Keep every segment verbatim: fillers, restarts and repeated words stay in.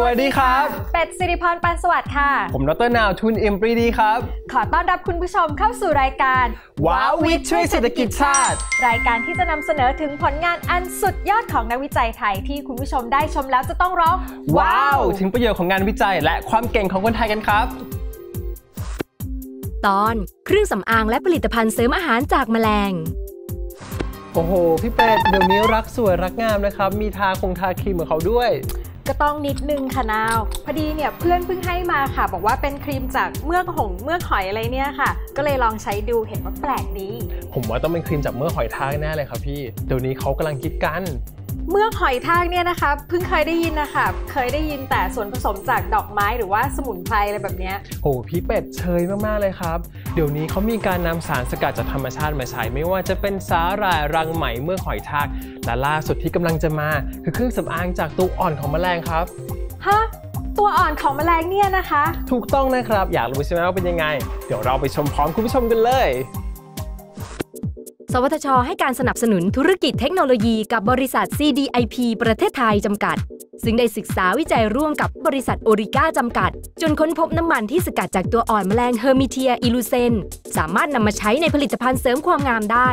สวัสดีครับเป็ดศิริพร ปานสวัสดิ์ค่ะผมดรนาวทุนอิมปรีดีครับขอต้อนรับคุณผู้ชมเข้าสู่รายการว้าววิทย์ช่วยเศรษฐกิจชาติรายการที่จะนำเสนอถึงผลงานอันสุดยอดของนักวิจัยไทยที่คุณผู้ชมได้ชมแล้วจะต้องร้องว้าวถึงประโยชน์ของงานวิจัยและความเก่งของคนไทยกันครับตอนเครื่องสำอางและผลิตภัณฑ์เสริมอาหารจากแมลงโอ้โหพี่เป็ดเดี๋ยวนี้รักสวยรักงามนะครับมีทาคงทาครีมของเขาด้วยก็ต้องนิดนึงค่ะนาวพอดีเนี่ยเพื่อนเพิ่งให้มาค่ะบอกว่าเป็นครีมจากเมือกหงเมือกหอยอะไรเนี่ยค่ะก็เลยลองใช้ดูเห็นว่าแปลกดีผมว่าต้องเป็นครีมจากเมือกหอยทากแน่เลยครับพี่เดี๋ยวนี้เขากำลังคิดกันเมือกหอยทากเนี่ยนะคะเพิ่งเคยได้ยินนะคะเคยได้ยินแต่ส่วนผสมจากดอกไม้หรือว่าสมุนไพรอะไรแบบนี้โอ้พี่เป็ดเชยมากๆเลยครับเดี๋ยวนี้เขามีการนำสารสกัดจากธรรมชาติมาใช้ไม่ว่าจะเป็นสาหร่ายรังไหมเมือกหอยทากและล่าสุดที่กำลังจะมาคือเครื่องสำอางจากตัวอ่อนของแมลงครับฮะตัวอ่อนของแมลงเนี่ยนะคะถูกต้องนะครับอยากรู้ใช่ไหมว่าเป็นยังไงเดี๋ยวเราไปชมพร้อมคุณผู้ชมกันเลยสวทช.ให้การสนับสนุนธุรกิจเทคโนโลยีกับบริษัท ซี ดี ไอ พี ประเทศไทยจำกัดซึ่งได้ศึกษาวิจัยร่วมกับบริษัทโอริก้าจำกัดจนค้นพบน้ำมันที่สกัดจากตัวอ่อนแมลงเฮอร์มิเทียอิลูเซนสามารถนำมาใช้ในผลิตภัณฑ์เสริมความงามได้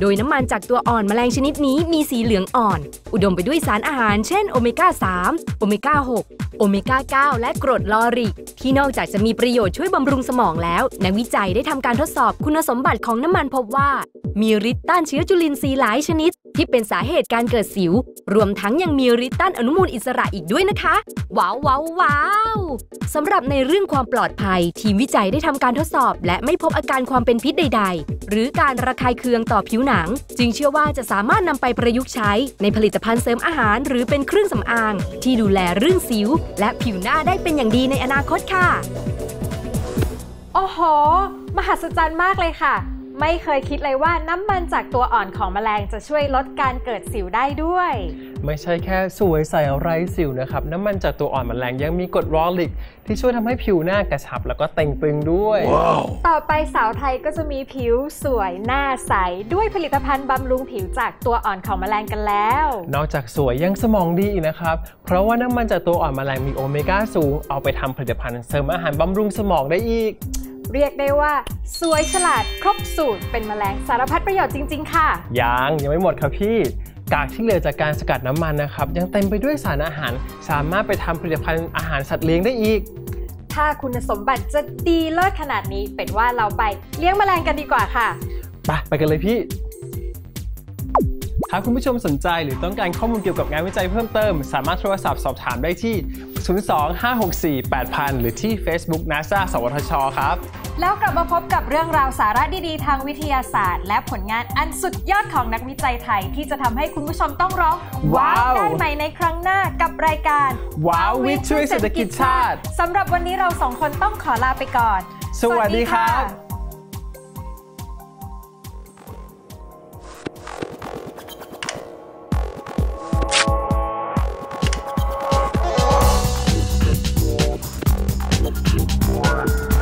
โดยน้ำมันจากตัวอ่อนแมลงชนิดนี้มีสีเหลืองอ่อนอุดมไปด้วยสารอาหารเช่นโอเมก้าสามโอเมก้าหกโอเมก้าเก้าและกรดลอริกที่นอกจากจะมีประโยชน์ช่วยบำรุงสมองแล้วนักวิจัยได้ทำการทดสอบคุณสมบัติของน้ำมันพบว่ามีฤทธิ์ต้านเชื้อจุลินทรีย์หลายชนิดที่เป็นสาเหตุการเกิดสิวรวมทั้งยังมีฤทธิ์ต้านอนุมูลอิสระอีกด้วยนะคะว้าวว้าวว้าวสำหรับในเรื่องความปลอดภัยทีมวิจัยได้ทำการทดสอบและไม่พบอาการความเป็นพิษใดๆหรือการระคายเคืองต่อผิวหนังจึงเชื่อว่าจะสามารถนำไปประยุกต์ใช้ในผลิตภัณฑ์เสริมอาหารหรือเป็นเครื่องสำอางที่ดูแลเรื่องสิวและผิวหน้าได้เป็นอย่างดีในอนาคตค่ะโอ้โหมหัศจรรย์มากเลยค่ะไม่เคยคิดเลยว่าน้ำมันจากตัวอ่อนของแมลงจะช่วยลดการเกิดสิวได้ด้วยไม่ใช่แค่สวยใสไร้สิวนะครับน้ำมันจากตัวอ่อนแมลงยังมีกรดลอริกที่ช่วยทำให้ผิวหน้ากระชับแล้วก็เต่งตึงด้วย wow. ต่อไปสาวไทยก็จะมีผิวสวยหน้าใสด้วยผลิตภัณฑ์บำรุงผิวจากตัวอ่อนของแมลงกันแล้วนอกจากสวยยังสมองดีนะครับเพราะว่าน้ำมันจากตัวอ่อนแมลงมีโอเมก้าสูงเอาไปทำผลิตภัณฑ์เสริมอาหารบำรุงสมองได้อีกเรียกได้ว่าสวยฉลาดครบสูตรเป็นแมลงสารพัดประโยชน์จริงๆค่ะยังยังไม่หมดครับพี่กากที่เหลือจากการสกัดน้ำมันนะครับยังเต็มไปด้วยสารอาหารสามารถไปทำผลิตภัณฑ์อาหารสัตว์เลี้ยงได้อีกถ้าคุณสมบัติจะดีเลิศขนาดนี้เป็นว่าเราไปเลี้ยงแมลงกันดีกว่าค่ะไปไปกันเลยพี่หากคุณผู้ชมสนใจหรือต้องการข้อมูลเกี่ยวกับงานวิจัยเพิ่มเติมสามารถโทรศัพท์สอบถามได้ที่ ศูนย์ สอง ห้า หก สี่ แปด ศูนย์ ศูนย์ หรือที่ Facebook NASA สวทช.ครับแล้วกลับมาพบกับเรื่องราวสาระดีๆทางวิทยาศาสตร์และผลงานอันสุดยอดของนักวิจัยไทยที่จะทำให้คุณผู้ชมต้องร้องว้าวได้ใหม่ในครั้งหน้ากับรายการว้าววิทย์ช่วยเศรษฐกิจชาติสำหรับวันนี้เราสองคนต้องขอลาไปก่อนสวัสดีครับWhat?